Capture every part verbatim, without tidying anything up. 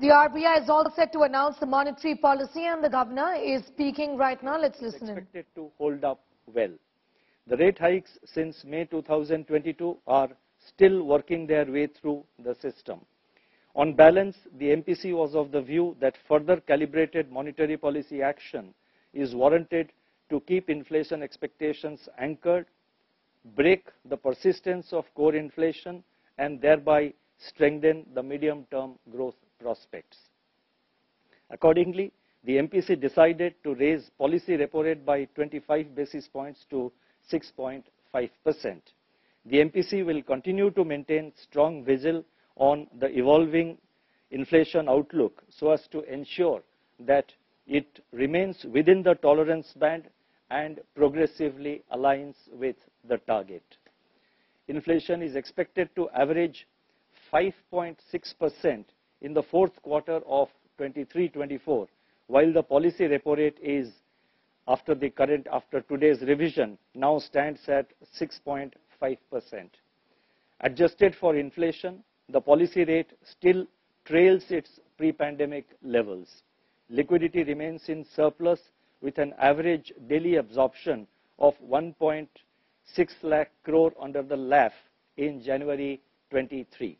The R B I is all set to announce the monetary policy, and the governor is speaking right now. Let's listen in. Expected to hold up well. The rate hikes since May two thousand twenty-two are still working their way through the system. On balance, the M P C was of the view that further calibrated monetary policy action is warranted to keep inflation expectations anchored, break the persistence of core inflation, and thereby strengthen the medium-term growth prospects. Accordingly, the M P C decided to raise policy repo rate by twenty-five basis points to six point five percent. The M P C will continue to maintain strong vigil on the evolving inflation outlook so as to ensure that it remains within the tolerance band and progressively aligns with the target. Inflation is expected to average five point six percent in the fourth quarter of twenty-three twenty-four, while the policy repo rate is, after the current, after today's revision, now stands at six point five percent. Adjusted for inflation, the policy rate still trails its pre-pandemic levels. Liquidity remains in surplus with an average daily absorption of one point six lakh crore under the L A F in January twenty-three.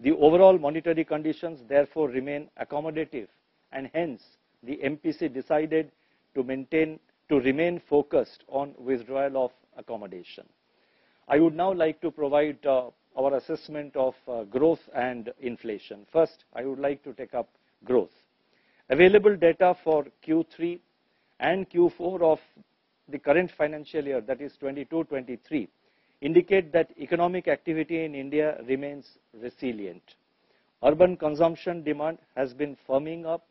The overall monetary conditions therefore remain accommodative, and hence the M P C decided to maintain, to remain focused on withdrawal of accommodation. I would now like to provide uh, our assessment of uh, growth and inflation. First, I would like to take up growth. Available data for Q three and Q four of the current financial year, that is twenty-two twenty-three, indicate that economic activity in India remains resilient. Urban consumption demand has been firming up,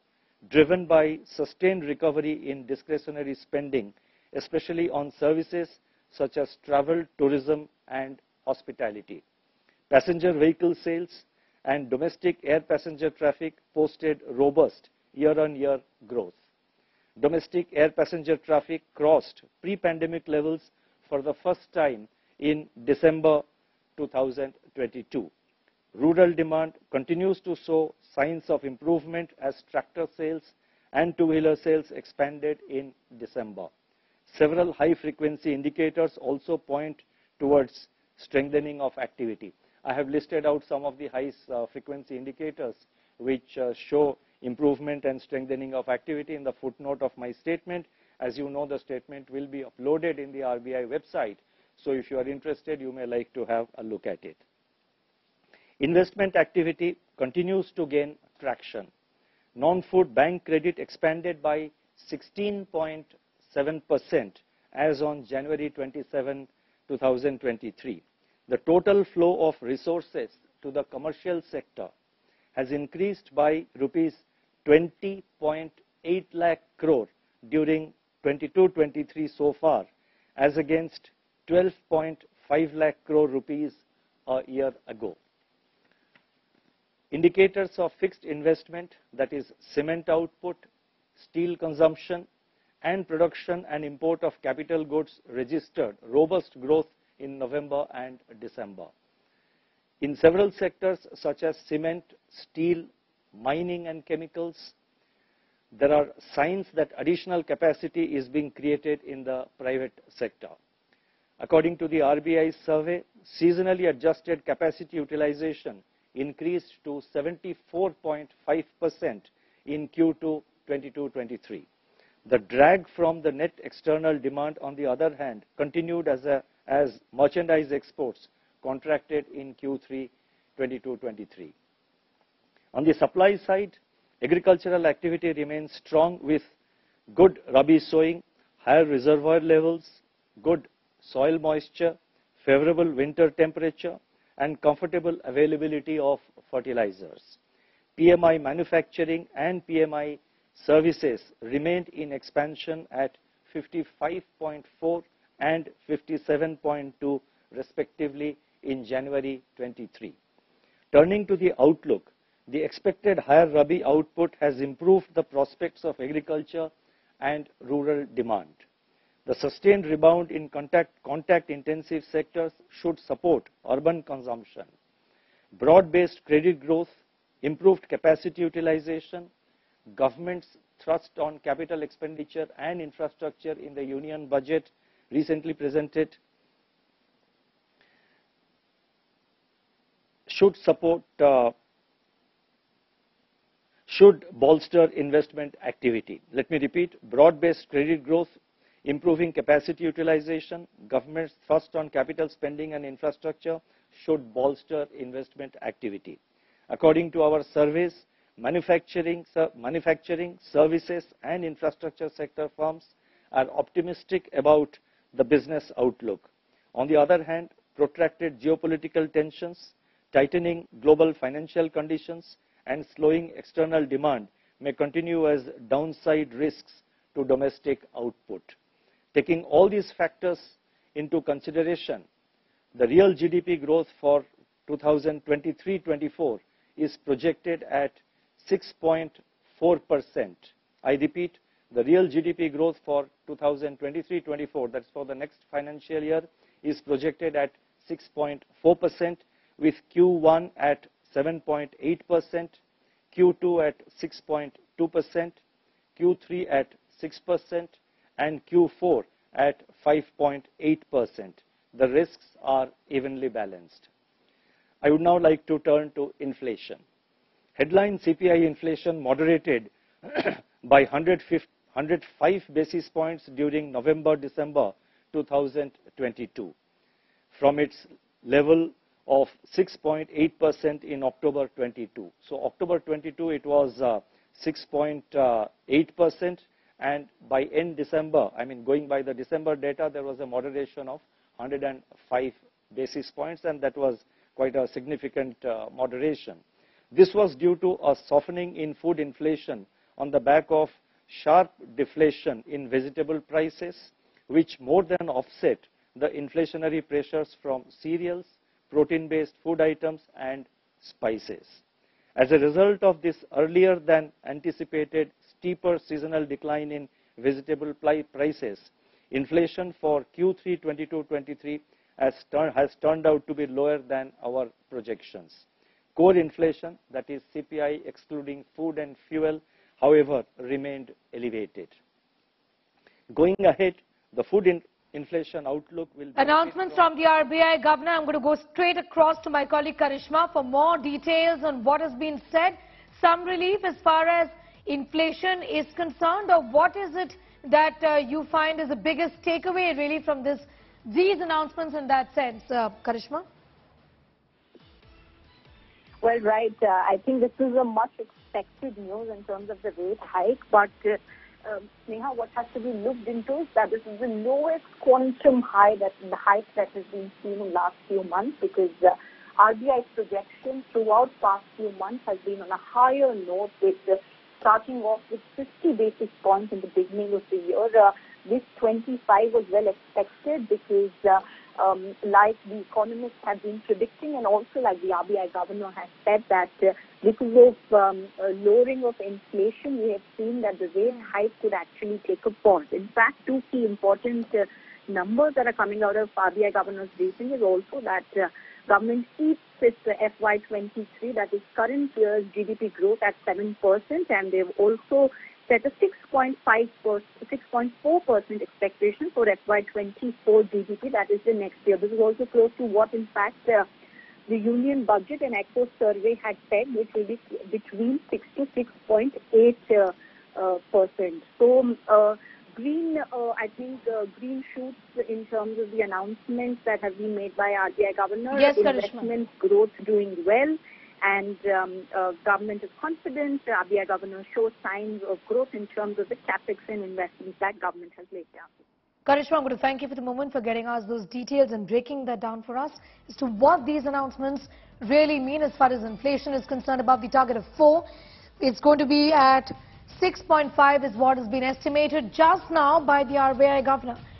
driven by sustained recovery in discretionary spending, especially on services such as travel, tourism, and hospitality. Passenger vehicle sales and domestic air passenger traffic posted robust year-on-year growth. Domestic air passenger traffic crossed pre-pandemic levels for the first time in December two thousand twenty-two. Rural demand continues to show signs of improvement as tractor sales and two-wheeler sales expanded in December. Several high-frequency indicators also point towards strengthening of activity. I have listed out some of the high-frequency indicators which show improvement and strengthening of activity in the footnote of my statement. As you know, the statement will be uploaded in the R B I website. So if you are interested, you may like to have a look at it. Investment activity continues to gain traction. Non-food bank credit expanded by sixteen point seven percent as on January twenty-seventh two thousand twenty-three. The total flow of resources to the commercial sector has increased by rupees twenty point eight lakh crore during twenty-two twenty-three so far, as against twelve point five lakh crore rupees a year ago. Indicators of fixed investment, that is cement output, steel consumption, and production and import of capital goods registered robust growth in November and December. In several sectors such as cement, steel, mining and chemicals, there are signs that additional capacity is being created in the private sector. According to the R B I survey, seasonally adjusted capacity utilization increased to seventy-four point five percent in Q two twenty-two twenty-three. The drag from the net external demand, on the other hand, continued as, a, as merchandise exports contracted in Q three twenty-two twenty-three. On the supply side, agricultural activity remains strong with good rabi sowing, higher reservoir levels, good soil moisture, favorable winter temperature, and comfortable availability of fertilizers. P M I manufacturing and P M I services remained in expansion at fifty-five point four and fifty-seven point two respectively in January twenty-three. Turning to the outlook, the expected higher rabi output has improved the prospects of agriculture and rural demand. The sustained rebound in contact, contact intensive sectors should support urban consumption. Broad-based credit growth, improved capacity utilization, government's thrust on capital expenditure and infrastructure in the union budget recently presented should support, uh, should bolster investment activity. Let me repeat, broad-based credit growth, improving capacity utilization, government's thrust on capital spending and infrastructure should bolster investment activity. According to our surveys, manufacturing, manufacturing, services and infrastructure sector firms are optimistic about the business outlook. On the other hand, protracted geopolitical tensions, tightening global financial conditions and slowing external demand may continue as downside risks to domestic output. Taking all these factors into consideration, the real G D P growth for two thousand twenty-three twenty-four is projected at six point four percent. I repeat, the real G D P growth for two thousand twenty-three twenty-four, that's for the next financial year, is projected at six point four percent, with Q one at seven point eight percent, Q two at six point two percent, Q three at six percent, and Q four at five point eight percent. The risks are evenly balanced. I would now like to turn to inflation. Headline C P I inflation moderated by one hundred five basis points during November December two thousand twenty-two, from its level of six point eight percent in October twenty-two. So October twenty-two it was uh, six point eight percent, and by end December, I mean going by the December data, there was a moderation of one hundred five basis points, and that was quite a significant uh, moderation. This was due to a softening in food inflation on the back of sharp deflation in vegetable prices, which more than offset the inflationary pressures from cereals, protein-based food items and spices. As a result of this earlier than anticipated steeper seasonal decline in vegetable prices, inflation for Q three twenty-two twenty-three has, tur has turned out to be lower than our projections. Core inflation, that is C P I excluding food and fuel, however, remained elevated. Going ahead, the food in inflation outlook will be... Announcements from the R B I, Governor. I'm going to go straight across to my colleague Karishma for more details on what has been said. Some relief as far as inflation is concerned, or what is it that uh, you find is the biggest takeaway really from this, these announcements in that sense, uh, Karishma? Well, right. Uh, I think this is a much expected news in terms of the rate hike. But, uh, uh, Neha, what has to be looked into is that this is the lowest quantum high that the hike that has been seen in the last few months, because uh, R B I's projection throughout past few months has been on a higher note, with uh, starting off with fifty basis points in the beginning of the year. Uh, this twenty-five was well expected because... Uh, Um, like the economists have been predicting, and also like the R B I governor has said, that uh, because of um, uh, lowering of inflation, we have seen that the rate hike could actually take a pause. In fact, two key important uh, numbers that are coming out of R B I governor's briefing is also that uh, government keeps its uh, F Y twenty-three, that is current year's G D P growth, at seven percent, and they've also set a six point four percent expectation for F Y twenty-four G D P, that is the next year. This is also close to what, in fact, uh, the Union Budget and Echo Survey had said, which will be between six to six point eight percent. Uh, uh, so, uh, green, uh, I think, uh, green shoots in terms of the announcements that have been made by R B I Governor. Yes, investment growth doing well. And um, uh, government is confident. R B I Governor shows signs of growth in terms of the capex and investments that government has laid down. Karishma, I'm going to thank you for the moment for getting us those details and breaking that down for us as to what these announcements really mean as far as inflation is concerned. Above the target of four, it's going to be at six point five is what has been estimated just now by the R B I Governor.